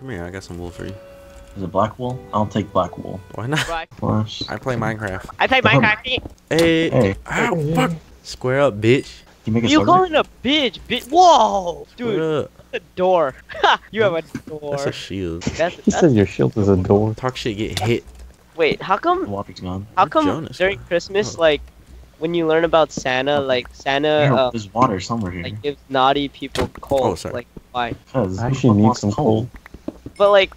Come here, I got some wool for you. Is it black wool? I'll take black wool. Why not? Black. I play Minecraft. I play Minecraft. Hey. Hey. Oh, fuck. Square up, bitch. You calling a bitch, bitch? Whoa, dude. That's a door. Ha! You have a door. That's a shield. He said your shield is a door. Talk shit, get hit. Wait, how come? How come Jonas, during Christmas, like, when you learn about Santa, like Santa, there's water somewhere here. Like, gives naughty people coal. Oh, sorry. Like, why? Because I actually need some coal. But like.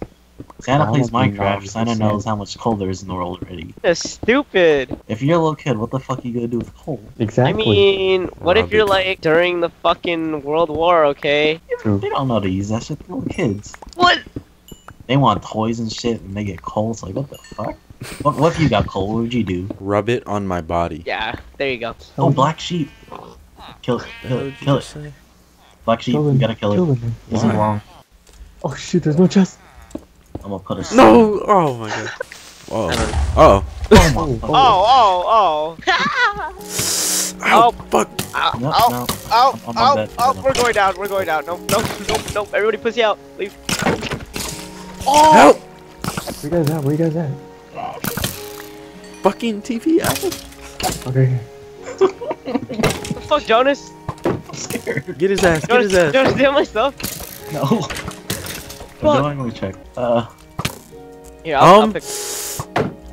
Santa plays Minecraft, Santa knows how much coal there is in the world already. That's stupid! If you're a little kid, what the fuck are you gonna do with coal? Exactly. I mean, what if you're like, during the fucking World War, okay? True. They don't know to use that shit, they're little kids. What? They want toys and shit, and they get coal, it's like, what the fuck? What if you got coal, what would you do? Rub it on my body. Yeah, there you go. Oh, black sheep! Kill it. Black sheep, you gotta kill it. Doesn't belong. Oh shoot, there's no chest! I'm gonna put a no! Oh my god. Whoa. Oh. Oh. Oh, fuck. Oh, we're going down, Nope. Everybody pussy out. Leave. Oh! Help! Where you guys at? Fucking TV out. Okay. What the fuck, Jonas? I'm scared. Get his ass, get his ass. Jonas, do you have my stuff? No. I'm going to check. Here, I'll pick.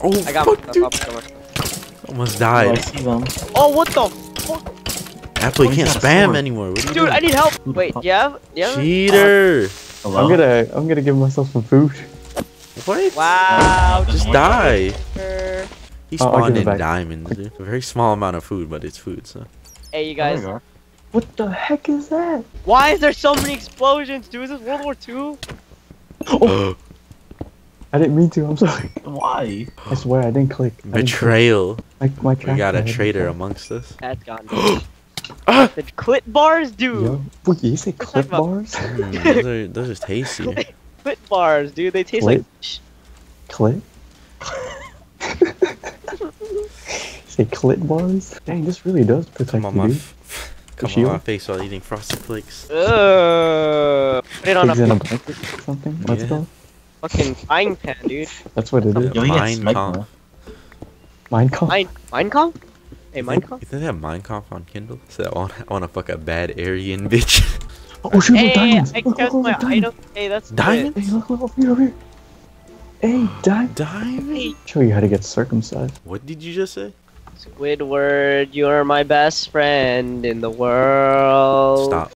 Oh, I got fuck, dude. Almost died. Oh, I see them. Oh, what the fuck? Apple, you can't spam anymore. Dude, I need help. Wait, yeah. Cheater. I'm gonna give myself some food. What? Wow. Just die. He spawned in diamonds. Dude. A very small amount of food, but it's food. So. Hey, you guys. What the heck is that? Why is there so many explosions, dude? Is this World War II? Oh. I didn't mean to, I'm sorry. Why? I swear, I didn't click. Betrayal. We got a traitor amongst us. That's gone. The clip bars, dude. Yo, wait, you say clip bars? Those are tasty. Clip bars, dude. They taste like... Clip? Say clip bars? Dang, this really does protect you, dude. Come on my face while eating Frosted Flakes. Put it on a blanket or something? Let's go. Fucking frying pan, dude. That's what it is. Minecraft. Minecraft? Minecraft? Hey, Minecraft? You think they have Minecraft on Kindle? So I wanna fuck a bad Aryan bitch. Oh shoot, hey, diamonds! I kept my item. Hey, that's diamonds? Hey, look, over here. Hey, diamond! Show you how to get circumcised. What did you just say? Squidward, you're my best friend in the world. Stop.